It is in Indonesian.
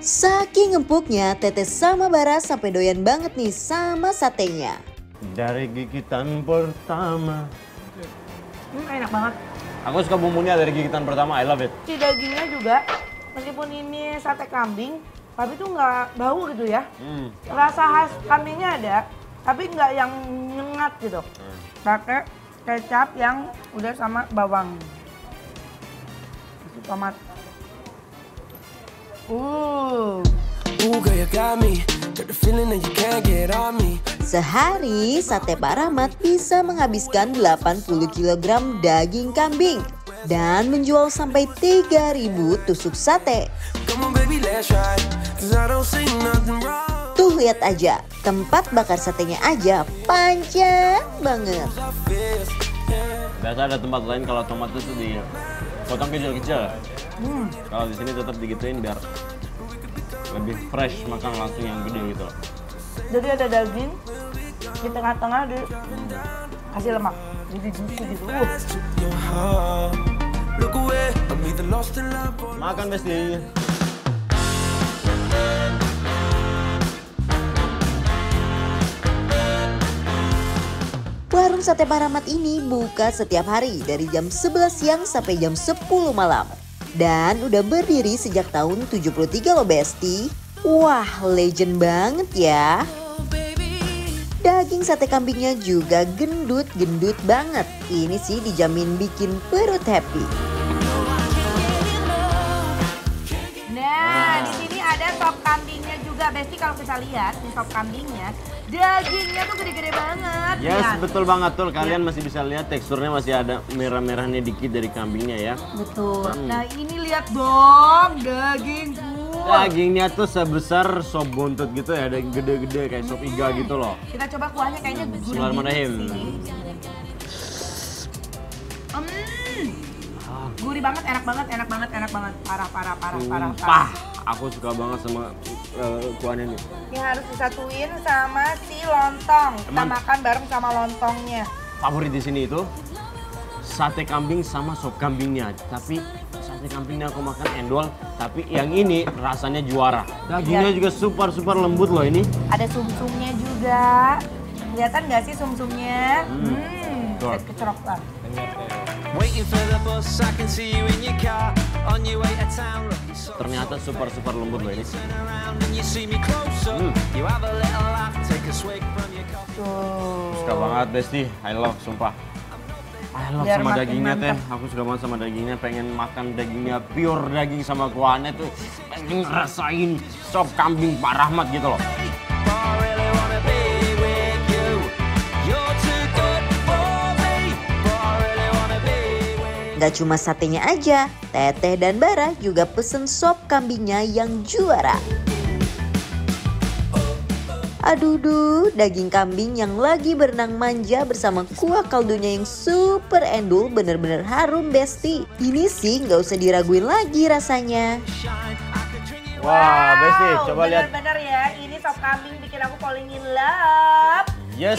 Saking empuknya, Tetes sama Bara sampai doyan banget nih sama satenya. Dari gigitan pertama. Enak banget. Aku suka bumbunya dari gigitan pertama, I love it. Si dagingnya juga, meskipun ini sate kambing, tapi tuh nggak bau gitu ya. Rasa khas kambingnya ada, tapi nggak yang nyengat gitu. Pakai kecap yang udah sama bawang. Masuk tomat. Sehari, sate Pak Rahmat bisa menghabiskan 80 kg daging kambing dan menjual sampai 3.000 tusuk sate. Tuh lihat aja, tempat bakar satenya aja panjang banget. Biasa ada tempat lain kalau tomat itu dipotong kecil-kecil. Kalau di sini tetap digituin biar lebih fresh, makan langsung yang gede gitu. Jadi ada daging di tengah-tengah dikasih lemak, jadi juicy gitu. Makan besti. Warung Sate Pak Rahmat ini buka setiap hari dari jam 11 siang sampai jam 10 malam. Dan udah berdiri sejak tahun 73 loh Besti. Wah, legend banget ya. Daging sate kambingnya juga gendut-gendut banget. Ini sih dijamin bikin perut happy. Nah, di sini ada sop kambingnya juga Besti. Kalau kita lihat di sop kambingnya, dagingnya tuh gede-gede banget. Yes, ya, betul banget tuh. Kalian masih bisa lihat teksturnya masih ada merah-merahnya dikit dari kambingnya ya. Betul. Nah, ini lihat dong daging. Dagingnya tuh sebesar sop buntut gitu ya, ada gede-gede kayak sop iga gitu loh. Kita coba kuahnya kayaknya gurih. Gurih banget, enak banget. Parah. Aku suka banget sama kuahnya nih. Ini harus disatuin sama si lontong. Kita makan bareng sama lontongnya. Favorit di sini itu sate kambing sama sop kambingnya. Tapi sate kambingnya aku makan endol, tapi yang ini rasanya juara. Dagingnya juga super lembut loh ini. Ada sumsumnya juga. Kelihatan nggak sih sumsumnya? Kecerok lah. Ternyata super lembut loh ini. Suka banget Besti, I love sumpah. I love sama dagingnya teh, aku suka banget sama dagingnya, pengen makan dagingnya pure daging sama kuahnya tuh. Pengen rasain sop kambing Pak Rahmat gitu loh. Gak cuma satenya aja, Teteh dan Bara juga pesen sop kambingnya yang juara. Aduh duh, daging kambing yang lagi berenang manja bersama kuah kaldunya yang super endul bener-bener harum Besti. Ini sih gak usah diraguin lagi rasanya. Wah Besti, coba lihat. Bener-bener ya, ini sop kambing bikin aku falling in love. Yes.